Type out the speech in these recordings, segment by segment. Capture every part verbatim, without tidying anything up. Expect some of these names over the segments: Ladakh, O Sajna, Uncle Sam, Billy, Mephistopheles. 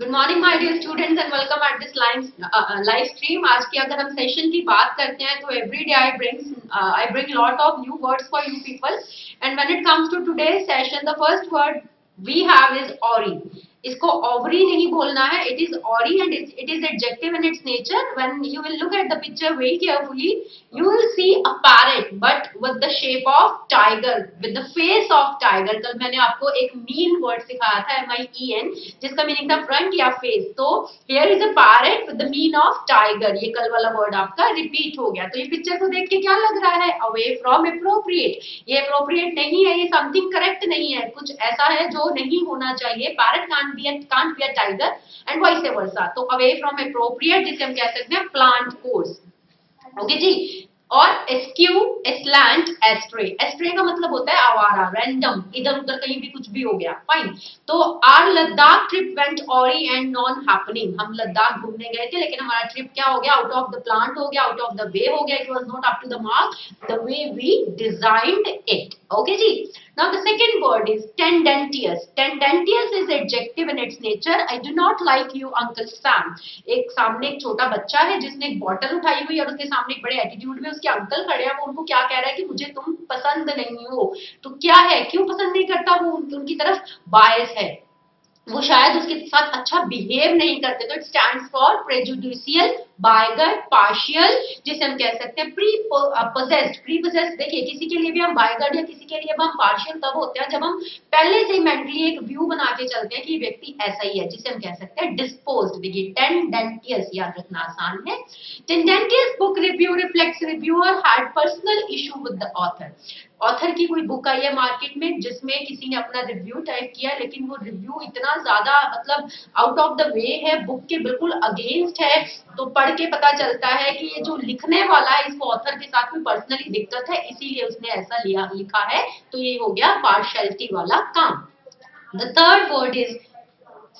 Good morning my dear students and welcome at this live live stream. आज की अगर हम सेशन की बात करते हैं तो every day I brings I bring lot of new words for you people and when it comes to today session the first word we have is awry. इसको ऑवरी नहीं बोलना है, it is awry and it is adjective in its nature. When you will look at the picture very carefully you will see a parrot but with the shape of tiger, with the face of tiger. कल मैंने आपको एक mien word सिखाया था M I E N जिसका meaning था front या face. तो here is a parrot with the mien of tiger. ये कल वाला वर्ड आपका रिपीट हो गया। तो ये पिक्चर को देख के क्या लग रहा है? Away from appropriate. ये अप्रोप्रिएट नहीं है, ये समथिंग करेक्ट नहीं है, कुछ ऐसा है जो नहीं होना चाहिए। Parrot can Be a, can't be a tiger and vice versa. So away from appropriate जिसे हम कह सकते हैं plant course. Okay जी। और askew, aslant, astray. Astray का मतलब होता है आवारा, random, इधर उधर कहीं भी कुछ भी हो गया। Fine. तो our Ladakh trip went awry and non happening. हम लद्दाख घूमने गए थे लेकिन हमारा ट्रिप क्या हो गया? Out of the plant हो गया, out of the way हो गया। It was not up to the mark the way we designed it. Okay ji. Now the second word is tendentious. Tendentious is adjective in its nature. I do not like you, Uncle Sam. एक सामने एक छोटा बच्चा है जिसने एक bottle उठाई हुई और उसके सामने एक बड़े एटीट्यूड में उसके अंकल खड़े हैं। वो उनको क्या कह रहा है कि मुझे तुम पसंद नहीं हो। तो क्या है, क्यों पसंद नहीं करता? वो उनकी तरफ बायस है, वो शायद उसके साथ अच्छा बिहेव नहीं करते। तो it stands for prejudicial, biased, partial, जिसे हम कह सकते हैं प्री पोजेस्ड। प्री पोजेस्ड देखिए, किसी के लिए भी हम बायगड या किसी के लिए भी हम पार्शियल तब होते हैं जब हम पहले से ही मेंटली एक व्यू बना के चलते हैं कि ये व्यक्ति ऐसा ही है, जिसे हम कह सकते हैं डिस्पोज्ड। देखिए टेंडेंटियस याद रखना आसान है। Tendentious book review reflects reviewer had personal issue with the author. Author की कोई बुक आई है मार्केट में जिसमें किसी ने अपना रिव्यू टाइप किया, लेकिन वो रिव्यू इतना ज्यादा मतलब आउट ऑफ द वे है, बुक के बिल्कुल अगेंस्ट है। तो पढ़ के पता चलता है कि ये जो लिखने वाला है इसको ऑथर के साथ में पर्सनली दिक्कत है, इसीलिए उसने ऐसा लिया लिखा है। तो ये हो गया पार्शियलिटी वाला काम। The third word is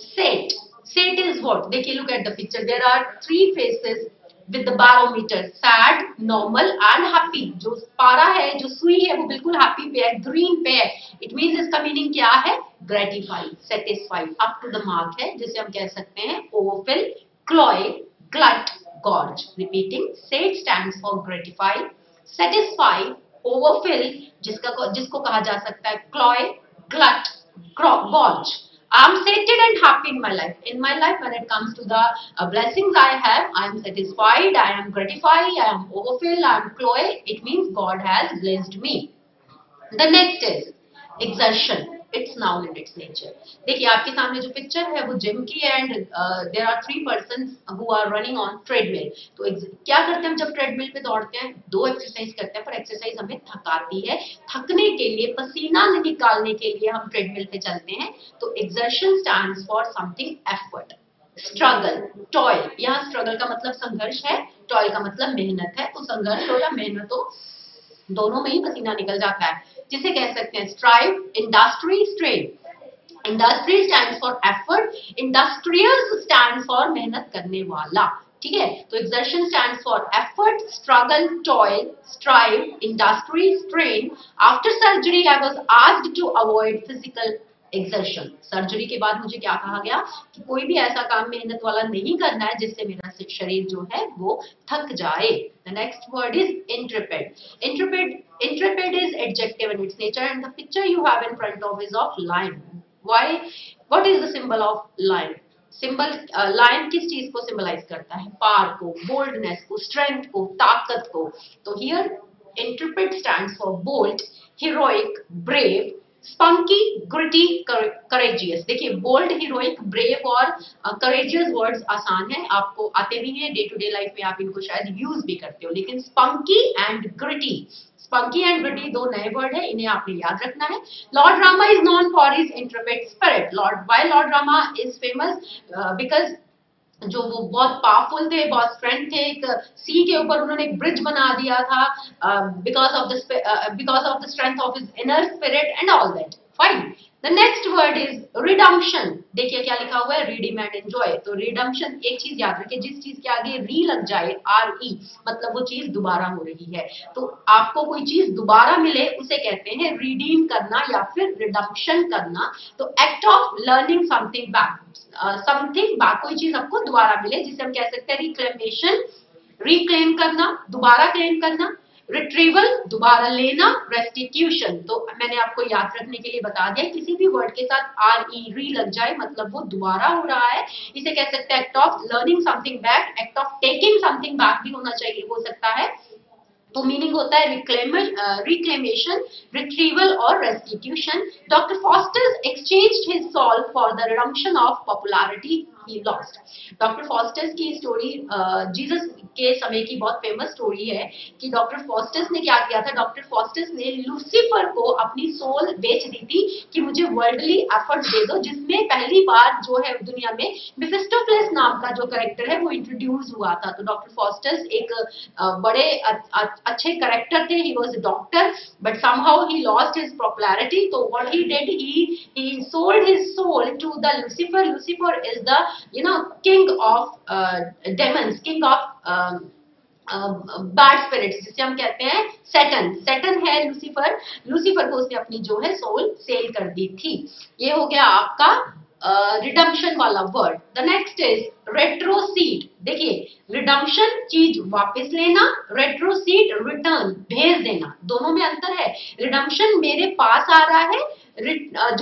set. Set is what? देखिए look at the picture, there are three faces with the barometer, sad, normal and happy। जो पारा है, जो सुई है, वो बिल्कुल happy पे है, green पे है। It means इसका meaning क्या है? Gratified, satisfied, up to the mark है, जिसे हम कह सकते हैं overfill, cloy, glut, gorge। Repeating, sad stands for gratified, satisfied, overfill, जिसका जिसको कहा जा सकता है cloy, glut, gorge। I am sated and happy in my life. In my life, when it comes to the uh, blessings I have, I am satisfied, I am gratified, I am overfilled, I am cloyed. It means God has blessed me. The next is exertion. It's noun in its nature. देखिए आपके सामने जो picture है वो gym की and there are three persons who are running on treadmill. तो क्या करते हैं हम जब ट्रेडमिल पे दौड़ते हैं? दो एक्सरसाइज करते हैं, पर एक्सरसाइज हमें थकाती है। थकने के लिए, पसीना निकालने के लिए हम ट्रेडमिल पे चलते हैं। तो exertion stands for something effort, struggle, toil. यहाँ स्ट्रगल का मतलब संघर्ष है, टॉयल का मतलब मेहनत है। तो संघर्ष हो या मेहनत हो, दोनों में ही पसीना निकल जाता है, जिसे कह सकते हैं strive, industry, strain. Industry stands for effort, industrial stands for मेहनत करने वाला। ठीक है, तो exertion stands for effort, struggle, toil, strive, industry, strain. After surgery I was asked to avoid physical exertion. Surgery के बाद मुझे क्या कहा गया कि कोई भी ऐसा काम मेहनत वाला नहीं करना है जिससे मेरा शरीर जो है वो थक जाए। The next word is intrepid. Intrepid, intrepid is adjective in its nature, and the picture you have in front of is of lion. Why? What is the symbol of lion? Symbol lion किस चीज को symbolize करता है? Power को, boldness को, strength को, ताकत को। तो here intrepid stands for bold, heroic, brave, spunky, gritty, courageous। देखिए बोल्ड, हीरोइक, ब्रेव और करेजियस वर्ड्स आसान है, आपको आते भी हैं, डे टू डे लाइफ में आप इनको शायद यूज भी करते हो। लेकिन spunky and gritty, spunky and gritty दो नए वर्ड है, इन्हें आपने याद रखना है। Lord Rama is known for his intrepid spirit. Lord why lord Rama is famous because जो वो बहुत पावरफुल थे, बहुत स्ट्रेंथ थे। एक सी के ऊपर उन्होंने एक ब्रिज बना दिया था because of the because of the strength of his inner spirit and all that. Fine. The next word is redemption. देखिए क्या लिखा हुआ है, redeem and enjoy. तो redemption एक चीज याद रखिए, जिस चीज के आगे re लग जाए, re मतलब वो चीज दोबारा हो रही है, तो आपको कोई चीज दोबारा मिले उसे कहते हैं redeem करना या फिर redemption करना. तो act of learning something back, uh, something back कोई चीज आपको दोबारा मिले जिसे हम कह सकते हैं reclamation, reclaim करना, दोबारा claim करना. रिट्रीवल दोबारा लेना, रेस्टिट्यूशन. तो मैंने आपको याद रखने के लिए बता दिया, किसी भी वर्ड के साथ आर ई री लग जाए मतलब वो दोबारा हो रहा है, इसे कह सकते हैं act of learning something back, act of taking something back भी होना चाहिए, हो सकता है. तो मीनिंग होता है रिक्लेमेशन, रिट्रीवल और restitution. Doctor Faustus exchanged his soul for the redemption of popularity he lost. Doctor Faustus की स्टोरी जीसस के समय की बहुत फेमस स्टोरी है कि डॉक्टर फॉस्टर्स ने क्या किया था, डॉक्टर फॉस्टर्स ने लूसीफर को अपनी सोल बेच दी थी कि मुझे वर्ल्डली एफर्ट्स दे दो, जिसमें पहली बार जो है दुनिया में मेफिस्टोफेलेस नाम का जो कैरेक्टर है वो इंट्रोड्यूस हुआ था. तो डॉक्टर फॉस्टर्स एक बड़े अच्छे कैरेक्टर थे, he was a doctor, but somehow he lost his popularity. तो what he did, he he sold his soul to the Lucifer. Lucifer is the you know king of uh, demons, king of um, uh, bad spirits जिसे हम कहते हैं Satan. Satan है Lucifer. Lucifer को उसने अपनी जो है सोल सेल कर दी थी. ये हो गया आपका रिडम्पशन uh, वाला word. The next is retrocede. देखिए रिडम्पशन चीज वापस लेना, रेट्रोसीड रिटर्न भेज देना, दोनों में अंतर है. रिडम्पशन मेरे पास आ रहा है,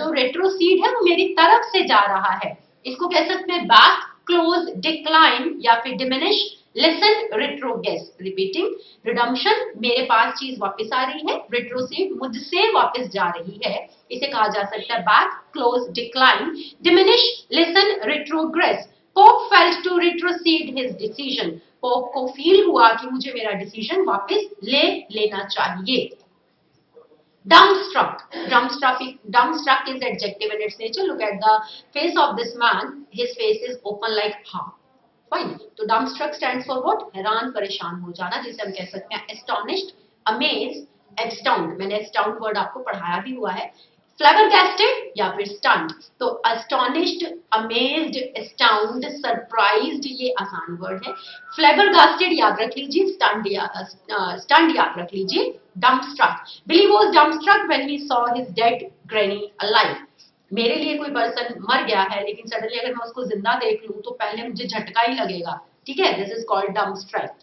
जो रेट्रोसीड है वो मेरी तरफ से जा रहा है. इसको कह सकते हैं बैक, क्लोज, डिक्लाइन या फिर diminish, lessen, retrogress. Repeating, redemption मेरे पास चीज वापस आ रही है, रिट्रोसीड मुझसे वापस जा रही है, इसे कहा जा सकता है back, close, decline, diminish, lessen, retrogress. Pope felt to retrocede his decision. Pope को फील हुआ कि मुझे मेरा डिसीजन वापस ले लेना चाहिए. Dumbstruck. Dumbstruck. Dumbstruck is adjective in its nature. Look at the face of this man. His face is open like half. Fine. So dumbstruck stands for what? हैरान परेशान हो जाना, जिसे हम कह सकते हैं astonished, amazed, astounded. मैंने astounded word आपको पढ़ाया भी हुआ है. Flabbergasted या फिर stunned. तो astonished, amazed, astounded, surprised ये आसान word है. Flabbergasted याद रख लीजिए, stunned या uh, stunned याद रख लीजिए. Dumbstruck. Billy was dumbstruck when he saw his dead granny alive. मेरे लिए कोई पर्सन मर गया है लेकिन सडनली अगर मैं उसको जिंदा देख लूं तो पहले मुझे झटका ही लगेगा, ठीक है. This is called dumbstruck.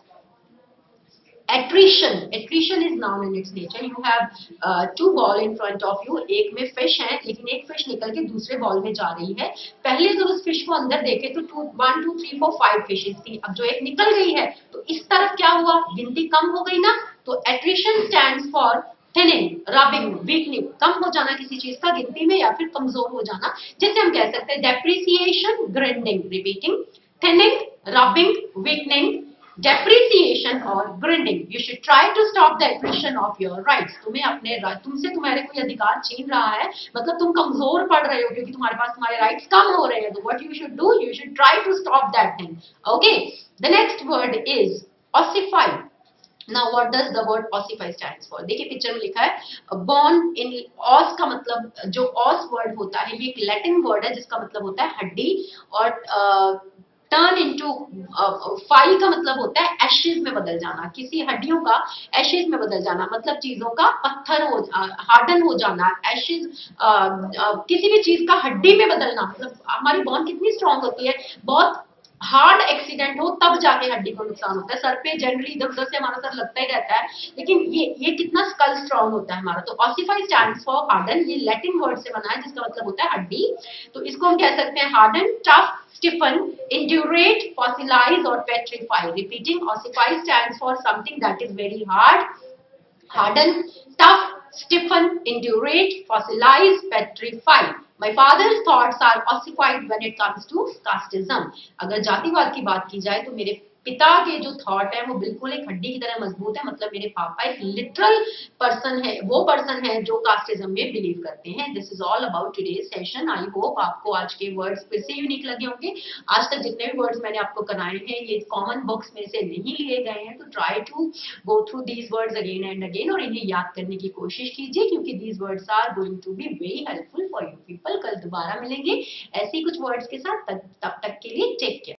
Attrition. Attrition is noun in its nature. You have uh, two ball in front of you. एक में फिश है लेकिन एक फिश निकल के दूसरे बॉल में जा रही है. पहले जब उस फिश को अंदर देखे तो two, one, two, three, four, five fishes थी. अब जो एक निकल गई है तो इस तरफ क्या हुआ, गिनती कम हो गई ना. तो attrition stands for thinning, rubbing, weakening, कम हो जाना किसी चीज का गिनती में या फिर कमजोर हो जाना, जिसे हम कह सकते हैं depreciation, grinding. Repeating, thinning, rubbing, weakening, depreciation और grinding. You should try to stop the attrition of your rights. तुम्हें अपने तुमसे तुम्हारे कोई अधिकार छीन रहा है, मतलब तुम कमजोर पड़ रहे हो क्योंकि तुम्हारे पास तुम्हारे राइट्स कम हो रहे हैं. What you should do, you should try to stop that thing. Okay, the next word is ossify. Now what does the word ossify stands for? देखिए पिक्चर में लिखा है born in os का मतलब, जो os word होता है ये एक लैटिन word है जिसका मतलब होता है हड्डी, और uh, turn into uh, फाई का मतलब होता है एशेज में बदल जाना, किसी हड्डियों का एशेज में बदल जाना मतलब चीजों का पत्थर हो, हार्डन हो जाना. एशेज uh, uh, किसी भी चीज का हड्डी में बदलना मतलब हमारी बोन कितनी स्ट्रांग होती है, बहुत हार्ड एक्सीडेंट हो तब जाके हड्डी को नुकसान होता है. सर पे जनरली इधर उधर से हमारा सर लगता ही रहता है, लेकिन ये ये कितना स्कल स्ट्रांग होता है हमारा. तो ऑसिफाई स्टैंड्स फॉर हार्डन. ये लैटिन वर्ड से बना है जिसका मतलब होता है हड्डी. तो इसको हम कह सकते हैं harden, tough, stiffen, indurate, fossilize और petrify. Repeating, ossify stands for something that is very hard, harden, tough, stiffen, indurate, fossilize, petrify. My father's thoughts are ossified when it comes to casteism. अगर जातिवाद की बात की जाए तो मेरे पिता के जो थॉट है वो बिल्कुल एक हड्डी की तरह मजबूत है। मतलब मेरे पापा एक लिटरल पर्सन है, वो पर्सन है जो कास्टिज्म में बिलीव करते हैं। This is all about today's session. I hope आपको आज के वर्ड्स फिर से यूनिक लगे होंगे। आज तक जितने भी वर्ड्स मैंने आपको कराए हैं ये कॉमन बुक्स में से नहीं लिए गए हैं, तो try to go through these words again and again और इन्हें याद करने की कोशिश कीजिए, क्योंकि these words are going to be very helpful for you people. कल दोबारा मिलेंगे ऐसे ही कुछ वर्ड्स के साथ। तब तक के लिए टेक केयर।